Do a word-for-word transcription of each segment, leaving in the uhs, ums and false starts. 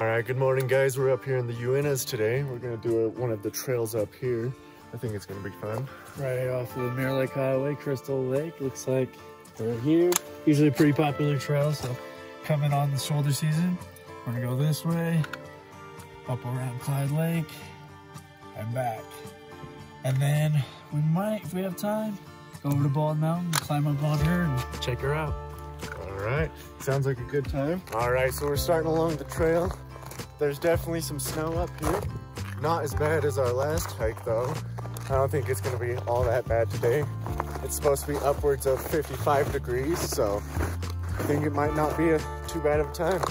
All right, good morning guys. We're up here in the Uintas today. We're gonna do a, one of the trails up here. I think it's gonna be fun. Right off of the Mirror Lake Highway, Crystal Lake. Looks like we're here. Usually a pretty popular trail, so coming on the shoulder season. We're gonna go this way, up around Clyde Lake, and back. And then we might, if we have time, go over to Bald Mountain, climb up on her and check her out. All right, sounds like a good time. All right, so we're starting along the trail. There's definitely some snow up here. Not as bad as our last hike though. I don't think it's gonna be all that bad today. It's supposed to be upwards of fifty-five degrees, so I think it might not be a, too bad of a time.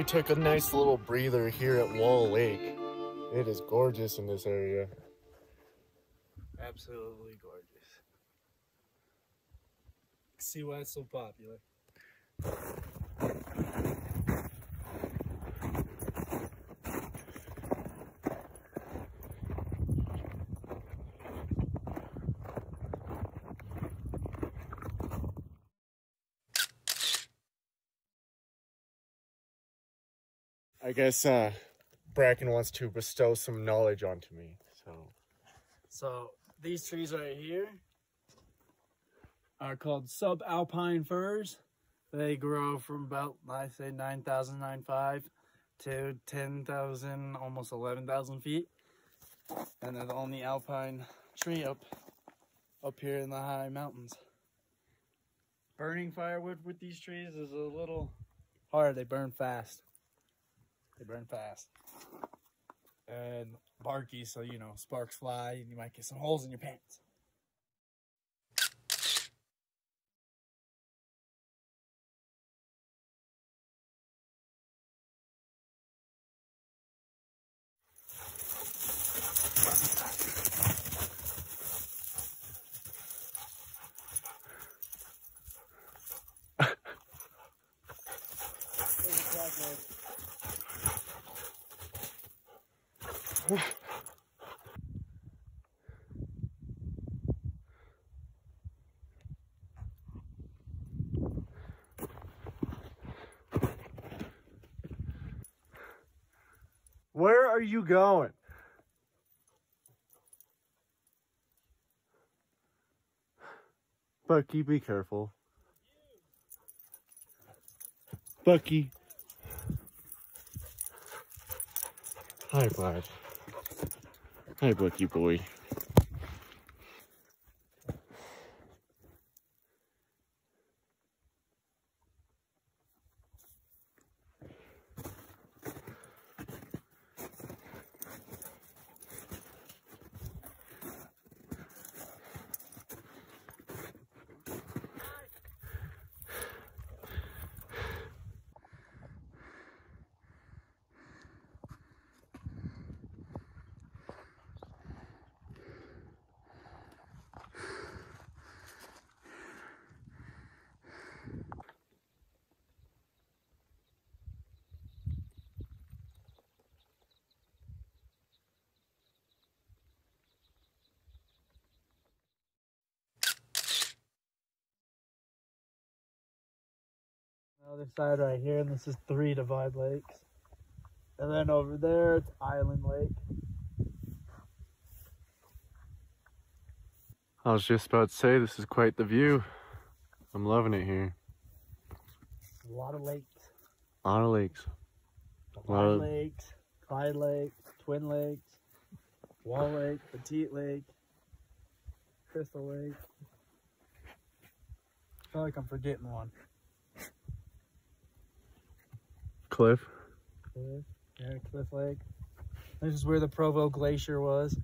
we took a nice little breather here at Wall Lake. It is gorgeous in this area. Absolutely gorgeous. See why it's so popular. I guess uh, Bracken wants to bestow some knowledge onto me. So, so these trees right here are called subalpine firs. They grow from about, I say, nine thousand, nine thousand five hundred to ten thousand, almost eleven thousand feet. And they're the only alpine tree up, up here in the high mountains. Burning firewood with these trees is a little hard. They burn fast. They burn fast. And barky, so, you know, sparks fly and you might get some holes in your pants. Where are you going? Bucky, be careful. Bucky. Hi, Bud. Hi, Bucky boy. Other side right here, and this is Three Divide Lakes, and then over there it's Island Lake. I was just about to say, this is quite the view. I'm loving it here. A lot of lakes. A lot of lakes. A lot of lakes. Clyde Lake, Twin Lakes, Wall Lake, Petite Lake, Crystal Lake. I feel like I'm forgetting one. Cliff. Cliff. Yeah, Cliff Lake. This is where the Provo Glacier was.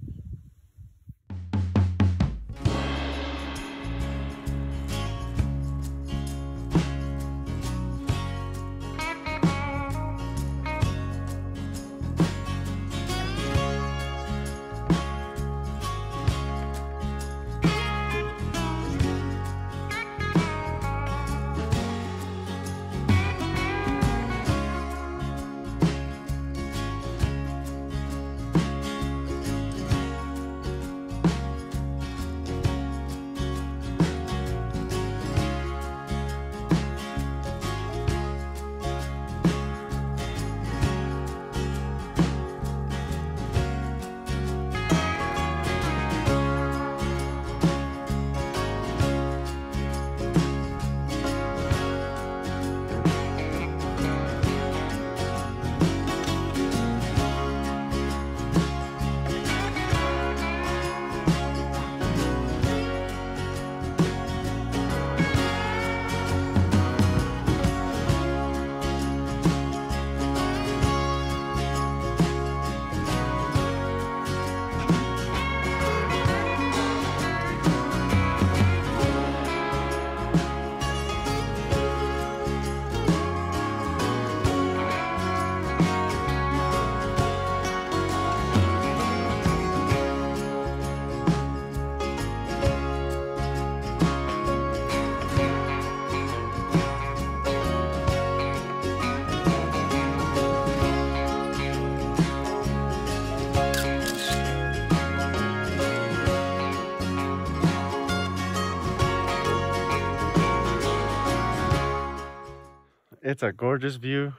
It's a gorgeous view,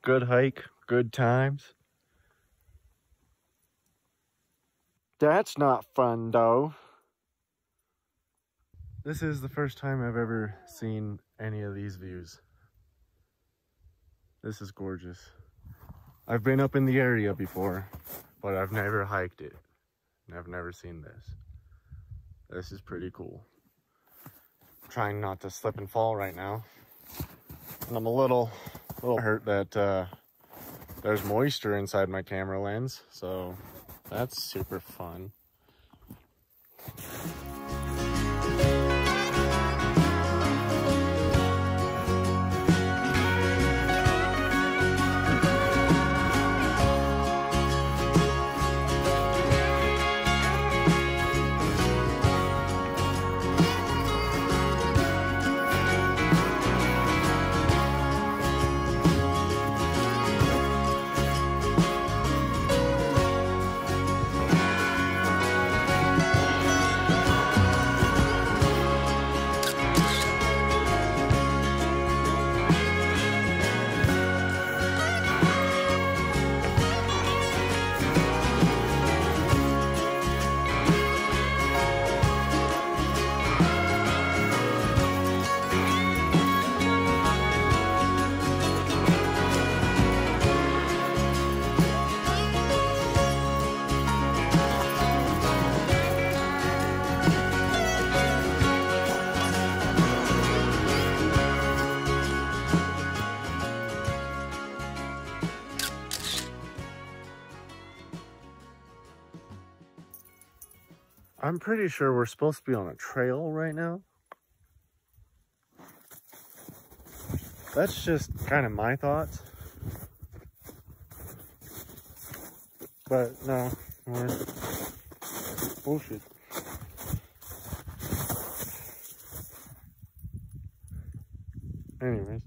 good hike, good times. That's not fun though. This is the first time I've ever seen any of these views. This is gorgeous. I've been up in the area before, but I've never hiked it. And I've never seen this. This is pretty cool. I'm trying not to slip and fall right now. And I'm a little, little hurt that uh, there's moisture inside my camera lens, so that's super fun. I'm pretty sure we're supposed to be on a trail right now. That's just kind of my thoughts. But no, we're bullshit. Anyways.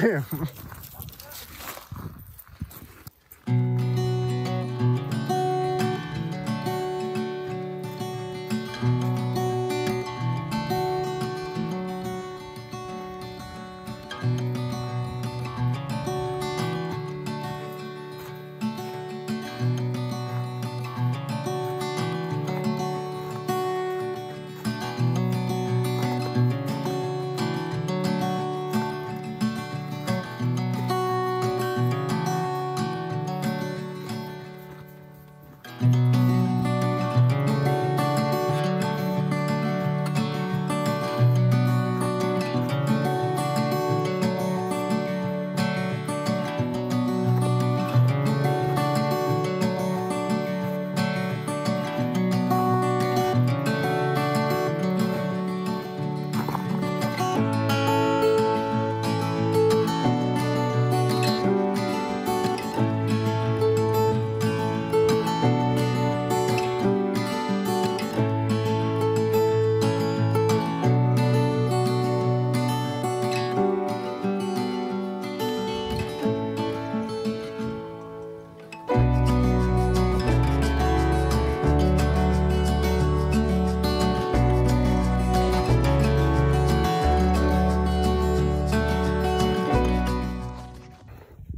Damn.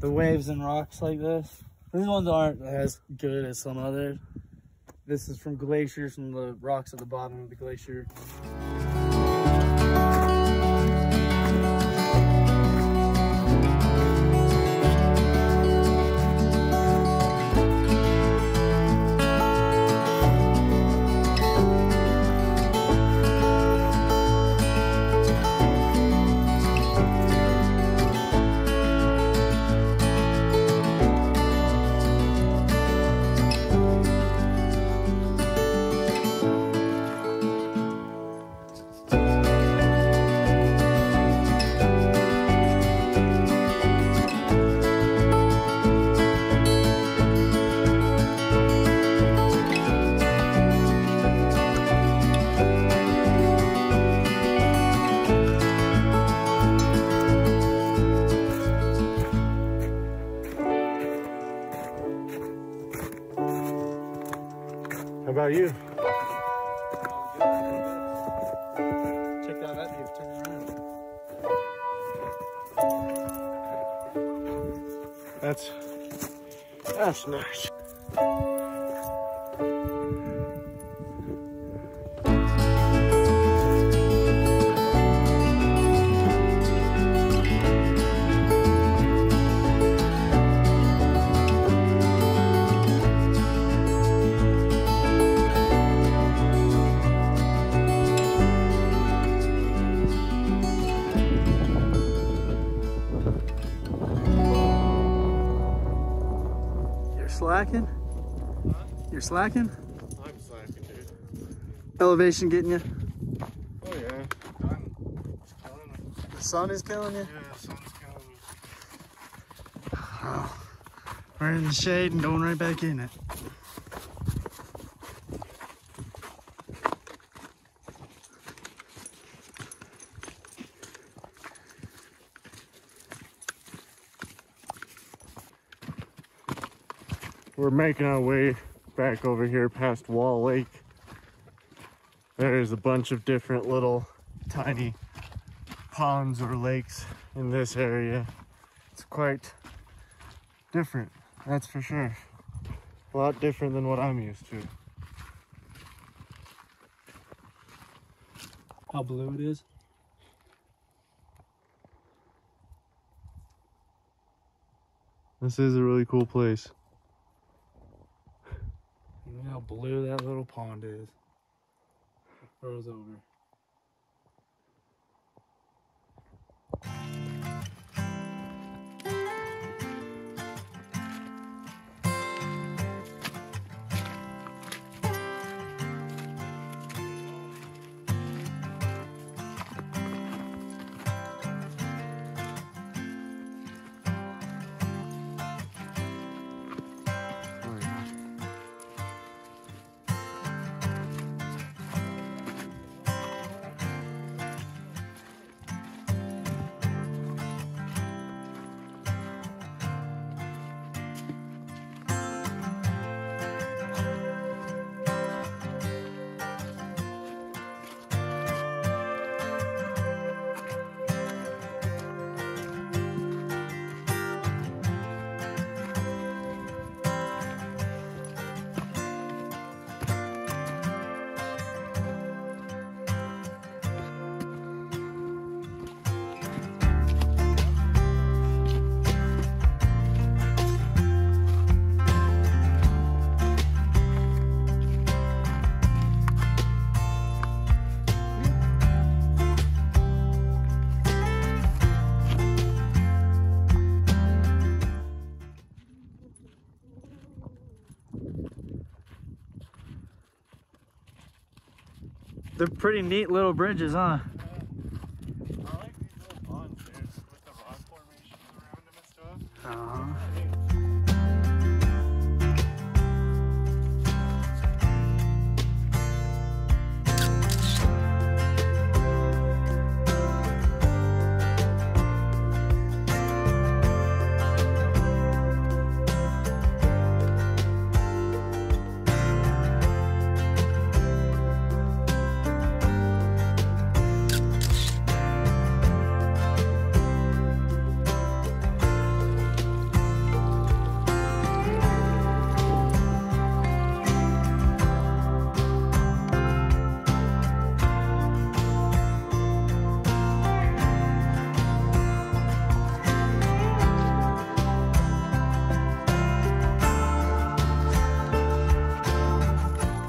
Waves and rocks like this. These ones aren't as good as some others, This is from glaciers, from the rocks at the bottom of the glacier. How about you? Check out that view, turn around. That's, that's nice. Slacking? Huh? You're slacking? I'm slacking, dude. Elevation getting you? Oh, yeah. I'm killing it. The sun is killing you? Yeah, the sun's killing me. Oh, we're in the shade and going right back in it. We're making our way back over here past Wall Lake. There's a bunch of different little tiny ponds or lakes in this area. It's quite different, that's for sure. A lot different than what I'm used to. How blue it is. This is a really cool place. How blue that little pond is. It froze over. They're pretty neat little bridges, huh? Yeah. I like these little ponds, dude, with the rock formations around them and stuff. Uh-huh. Yeah,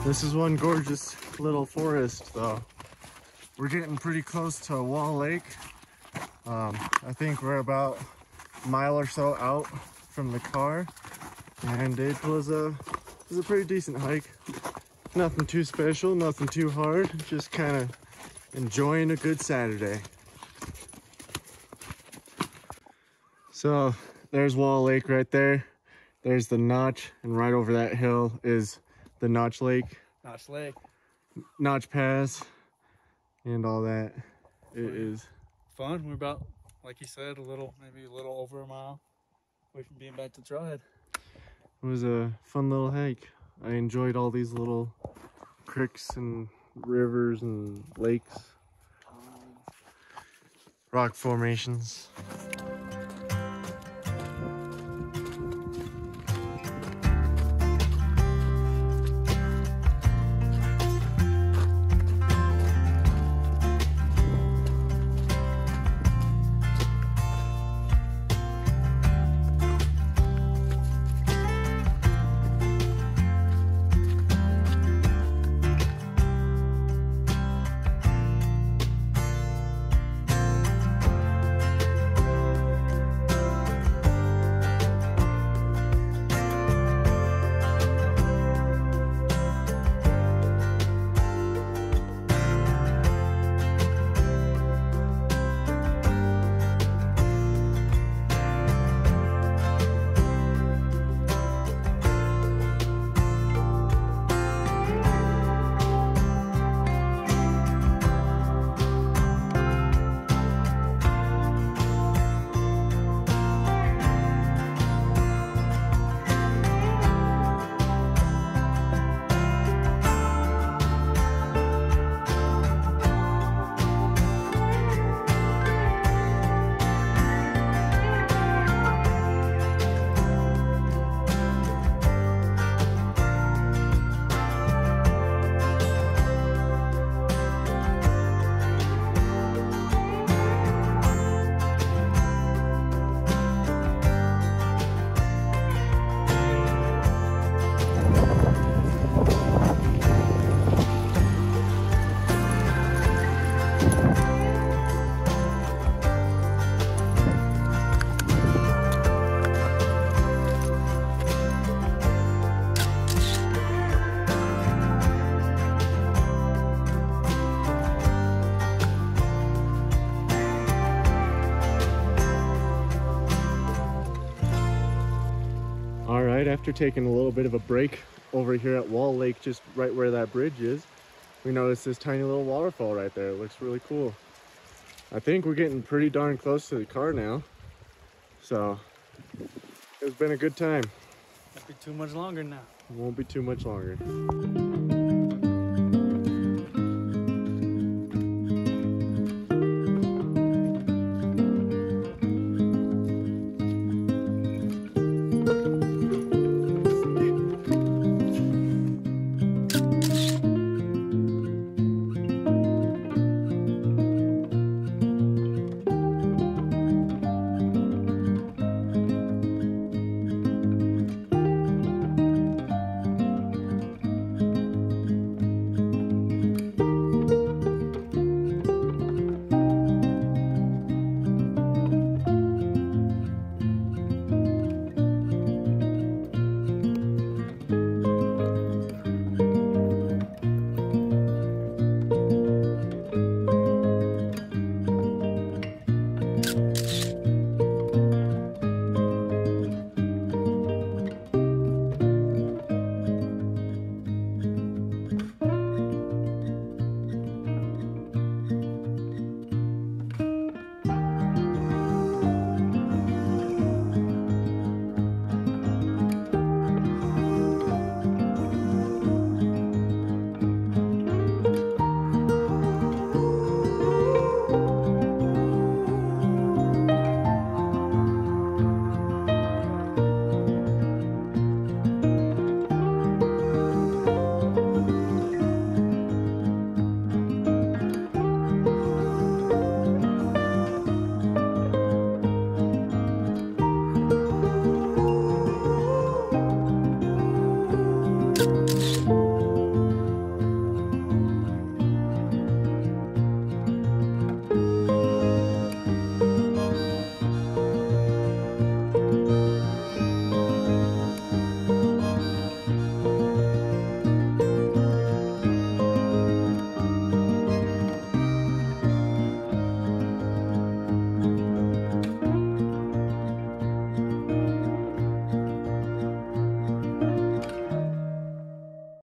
This is one gorgeous little forest though. We're getting pretty close to Wall Lake. Um, I think we're about a mile or so out from the car, and it was a, it was a pretty decent hike. Nothing too special, nothing too hard, just kind of enjoying a good Saturday. So there's Wall Lake right there. There's the Notch, and right over that hill is the Notch Lake. Notch Lake. Notch Pass and all that. It is fun. We're about, like you said, a little, maybe a little over a mile away from being back to trailhead. It was a fun little hike. I enjoyed all these little creeks and rivers and lakes, rock formations. After taking a little bit of a break over here at Wall Lake, just right where that bridge is, we noticed this tiny little waterfall right there. It looks really cool. I think we're getting pretty darn close to the car now, so it's been a good time. Won't be too much longer now. Won't be too much longer.